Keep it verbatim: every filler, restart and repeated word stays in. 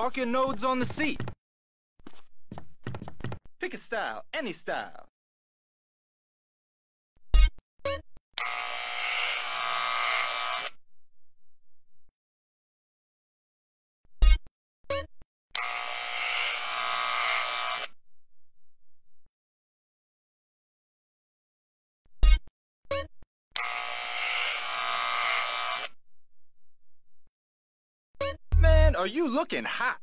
Park your nodes on the seat. Pick a style, any style. Man, are you looking hot?